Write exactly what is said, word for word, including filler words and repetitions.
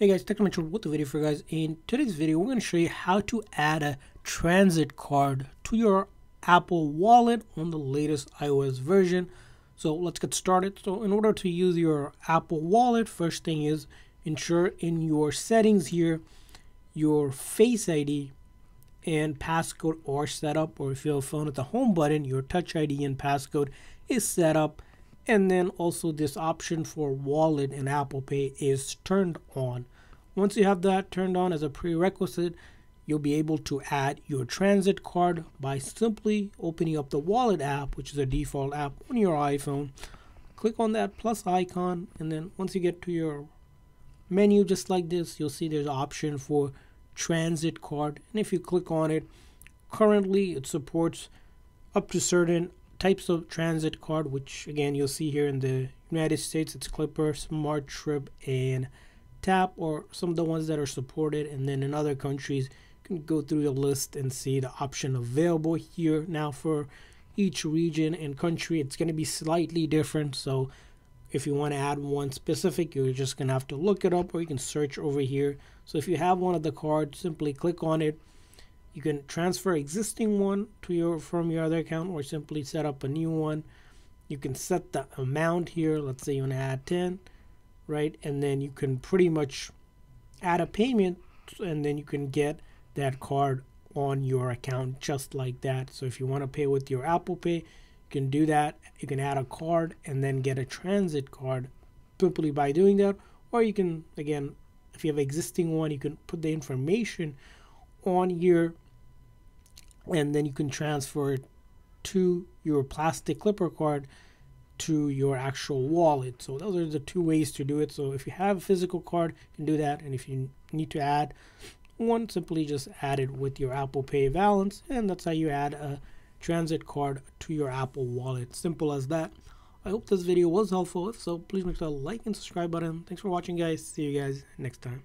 Hey guys, Technomentary with the video for you guys. In today's video, we're going to show you how to add a transit card to your Apple Wallet on the latest iOS version. So let's get started. So in order to use your Apple Wallet, first thing is ensure in your settings here, your Face I D and passcode are set up, or if you have a phone at the home button, your Touch I D and passcode is set up. And then also this option for wallet and Apple Pay is turned on. Once you have that turned on as a prerequisite, you'll be able to add your transit card by simply opening up the wallet app, which is a default app on your iPhone. Click on that plus icon, and then once you get to your menu just like this, you'll see there's an option for transit card. And if you click on it, currently it supports up to certain types of transit card, which again you'll see here in the United States, it's Clipper, SmartTrip, and TAP, or some of the ones that are supported. And then in other countries, you can go through the list and see the option available here. Now for each region and country, it's going to be slightly different. So if you want to add one specific, you're just going to have to look it up, or you can search over here. So if you have one of the cards, simply click on it. You can transfer existing one to your from your other account, or simply set up a new one. You can set the amount here. Let's say you want to add ten, right? And then you can pretty much add a payment, and then you can get that card on your account just like that. So if you want to pay with your Apple Pay, you can do that. You can add a card and then get a transit card simply by doing that. Or you can, again, if you have existing one, you can put the information on here, and then you can transfer it to your plastic Clipper card to your actual wallet. So those are the two ways to do it. So if you have a physical card, you can do that, and if you need to add one, simply just add it with your Apple Pay balance, and that's how you add a transit card to your Apple Wallet. Simple as that. I hope this video was helpful. If so, please make sure to like and subscribe button. Thanks for watching, guys. See you guys next time.